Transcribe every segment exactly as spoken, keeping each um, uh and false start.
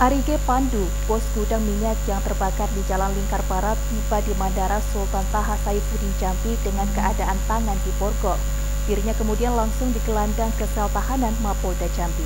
Arige Pandu, pos gudang minyak yang terbakar di Jalan Lingkar Barat, tiba di Bandara Sultan Thaha Syaifuddin Jambi dengan keadaan tangan di borgol. Dirinya kemudian langsung digelandang ke sel tahanan Mapolda Jambi.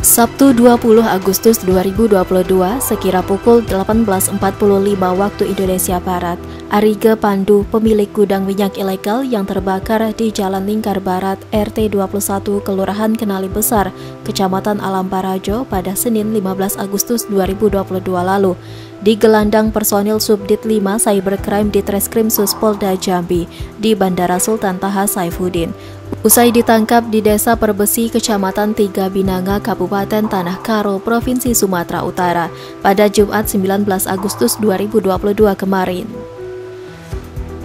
Sabtu dua puluh Agustus dua ribu dua puluh dua, sekira pukul delapan belas empat puluh lima waktu Indonesia Barat, Arige Pandu, pemilik gudang minyak ilegal yang terbakar di Jalan Lingkar Barat R T dua puluh satu Kelurahan Kenali Besar, Kecamatan Alam Parajo pada Senin lima belas Agustus dua ribu dua puluh dua lalu, digelandang personil Subdit lima Cybercrime Ditreskrimsus Polda Jambi di Bandara Sultan Thaha Syaifuddin. Usai ditangkap di Desa Perbesi, Kecamatan Tiga Binanga, Kabupaten Tanah Karo, Provinsi Sumatera Utara, pada Jumat sembilan belas Agustus dua ribu dua puluh dua kemarin.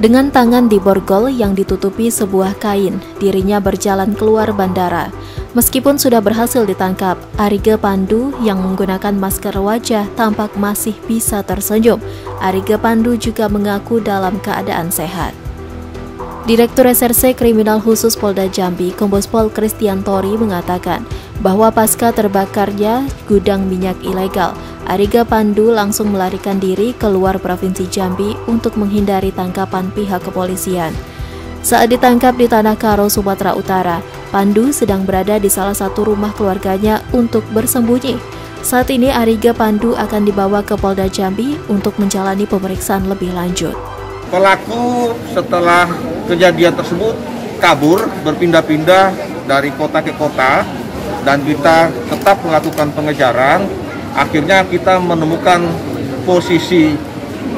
Dengan tangan diborgol yang ditutupi sebuah kain, dirinya berjalan keluar bandara. Meskipun sudah berhasil ditangkap, Arige Pandu yang menggunakan masker wajah tampak masih bisa tersenyum. Arige Pandu juga mengaku dalam keadaan sehat. Direktur Reserse Kriminal Khusus Polda Jambi, Kombes Pol Christian Tori mengatakan bahwa pasca terbakarnya gudang minyak ilegal, Arige Pandu langsung melarikan diri keluar Provinsi Jambi untuk menghindari tangkapan pihak kepolisian. Saat ditangkap di Tanah Karo, Sumatera Utara, Pandu sedang berada di salah satu rumah keluarganya untuk bersembunyi. Saat ini Arige Pandu akan dibawa ke Polda Jambi untuk menjalani pemeriksaan lebih lanjut. Pelaku setelah kejadian tersebut kabur, berpindah-pindah dari kota ke kota, dan kita tetap melakukan pengejaran. Akhirnya kita menemukan posisi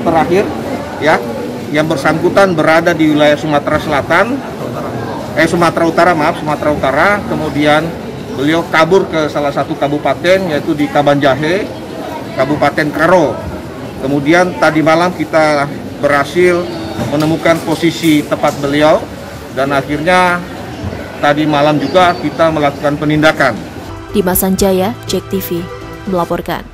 terakhir, ya, yang bersangkutan berada di wilayah Sumatera Selatan, eh Sumatera Utara maaf Sumatera Utara. Kemudian beliau kabur ke salah satu kabupaten, yaitu di Kabanjahe, Kabupaten Karo. Kemudian tadi malam kita berhasil menemukan posisi tepat beliau, dan akhirnya tadi malam juga kita melakukan penindakan. Dimas Sanjaya, Jek T V melaporkan.